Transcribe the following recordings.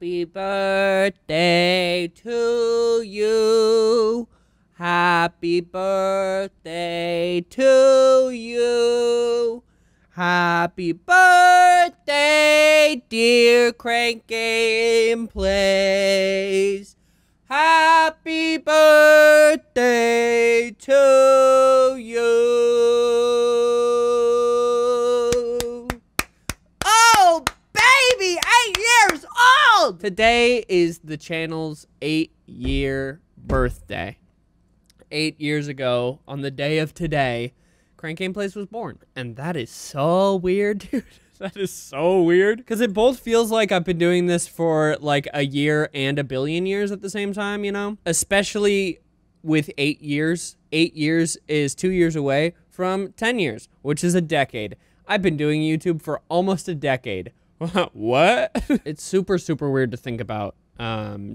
Happy birthday to you. Happy birthday to you. Happy birthday, dear Crank Gameplays. Happy birthday to you. Oh, baby, 8 years old. Today is the channel's 8-year birthday. 8 years ago, on the day of today, Crank Gameplays was born. And that is so weird, dude. That is so weird. Because it both feels like I've been doing this for like a year and a billion years at the same time, you know? Especially with 8 years. 8 years is 2 years away from 10 years, which is a decade. I've been doing YouTube for almost a decade. What? It's super, super weird to think about.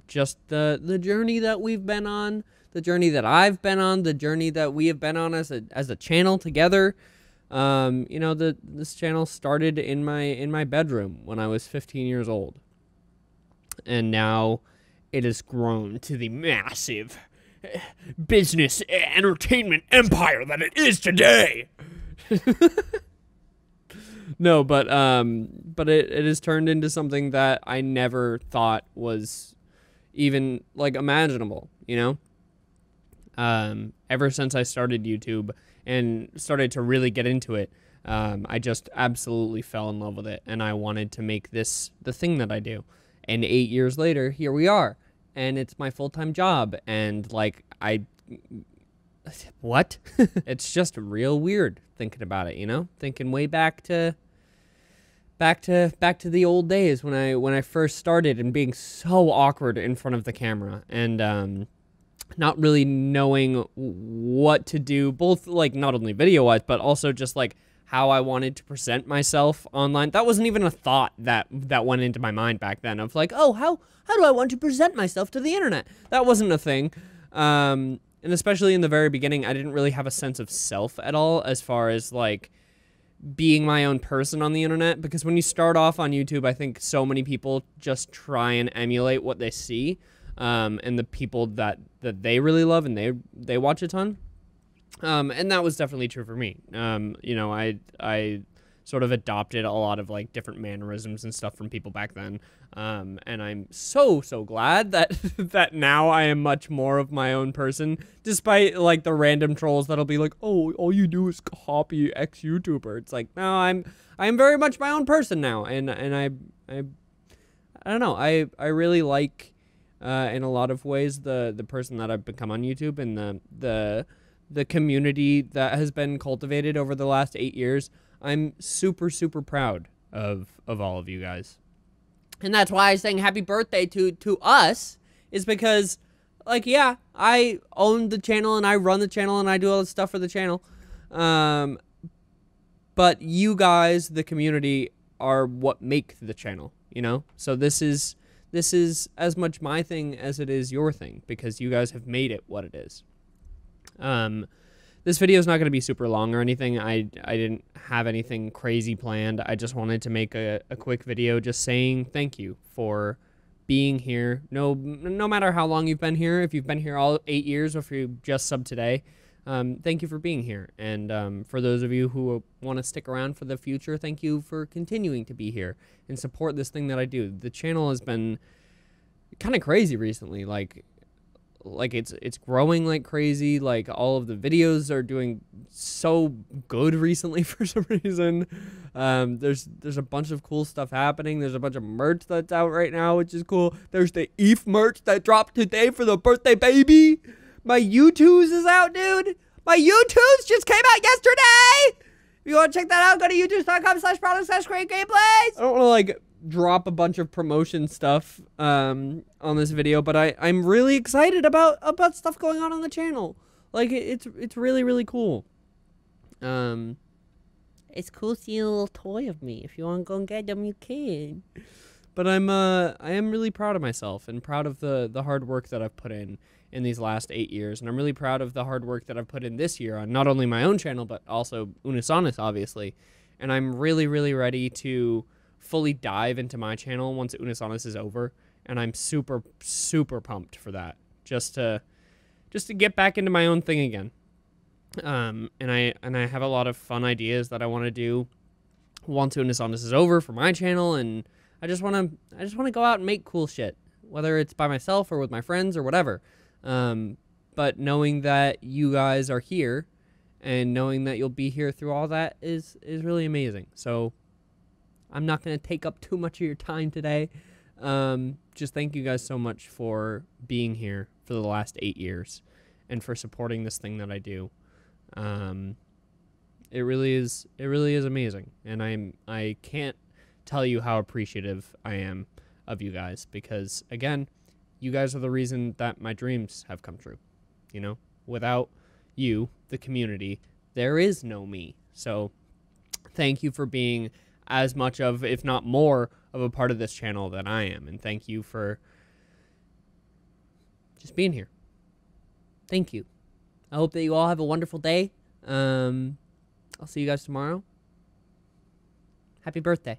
Just the journey that we've been on. The journey that I've been on, the journey that we have been on as a channel together. You know, this channel started in my bedroom when I was 15 years old, and now it has grown to the massive business entertainment empire that it is today. No, but it has turned into something that I never thought was even like imaginable, you know. Ever since I started YouTube and started to really get into it, I just absolutely fell in love with it, and I wanted to make this the thing that I do. And 8 years later, here we are, and it's my full-time job, and like, what? It's just real weird thinking about it, you know? Thinking way back to the old days when I first started and being so awkward in front of the camera, and, not really knowing what to do, both like not only video-wise, but also just like how I wanted to present myself online. That wasn't even a thought that went into my mind back then of like, oh, how do I want to present myself to the internet? That wasn't a thing. And especially in the very beginning, I didn't really have a sense of self at all as far as like being my own person on the internet. Because when you start off on YouTube, I think so many people just try and emulate what they see. And the people that they really love and they watch a ton. And that was definitely true for me. You know, I sort of adopted a lot of like different mannerisms and stuff from people back then. And I'm so glad that now I am much more of my own person, despite like the random trolls that'll be like, "Oh, all you do is copy X YouTuber." It's like, no, I'm very much my own person now, and I don't know. I really like in a lot of ways the person that I've become on YouTube, and the community that has been cultivated over the last 8 years. I'm super proud of all of you guys, and that's why I sang happy birthday to us, is because like, yeah, I own the channel and I run the channel and I do all the stuff for the channel, but you guys, the community, are what make the channel, you know? So this is as much my thing as it is your thing, because you guys have made it what it is. This video is not going to be super long or anything. I didn't have anything crazy planned. I just wanted to make a quick video just saying thank you for being here. No matter how long you've been here, if you've been here all 8 years or if you just subbed today, thank you for being here. And for those of you who want to stick around for the future, thank you for continuing to be here and support this thing that I do. The channel has been kind of crazy recently. Like it's growing like crazy. Like, all of the videos are doing so good recently for some reason. There's a bunch of cool stuff happening. There's a bunch of merch that's out right now, which is cool. There's the Eef merch that dropped today for the birthday baby. My YouTooz is out, dude. My YouTooz just came out yesterday. If you want to check that out, go to youtooz.com/product/crankgameplays. I don't want to like drop a bunch of promotion stuff on this video, but I'm really excited about stuff going on the channel. Like, it's really cool. It's cool seeing a little toy of me. If you want to go and get them, you can. But I am really proud of myself and proud of the hard work that I've put in these last 8 years, and I'm really proud of the hard work that I've put in this year on not only my own channel but also Unisonus, obviously. And I'm really ready to fully dive into my channel once Unisonus is over, and I'm super pumped for that. Just to get back into my own thing again. And I have a lot of fun ideas that I want to do once Unisonus is over for my channel, and I just want to go out and make cool shit, whether it's by myself or with my friends or whatever. But knowing that you guys are here and knowing that you'll be here through all that is really amazing. So I'm not going to take up too much of your time today. Just thank you guys so much for being here for the last 8 years and for supporting this thing that I do. It really is amazing, and I can't tell you how appreciative I am of you guys, because again, you guys are the reason that my dreams have come true. You know, without you, the community, there is no me. So thank you for being as much of, if not more of, a part of this channel than I am, and thank you for just being here. Thank you. I hope that you all have a wonderful day. I'll see you guys tomorrow. Happy birthday.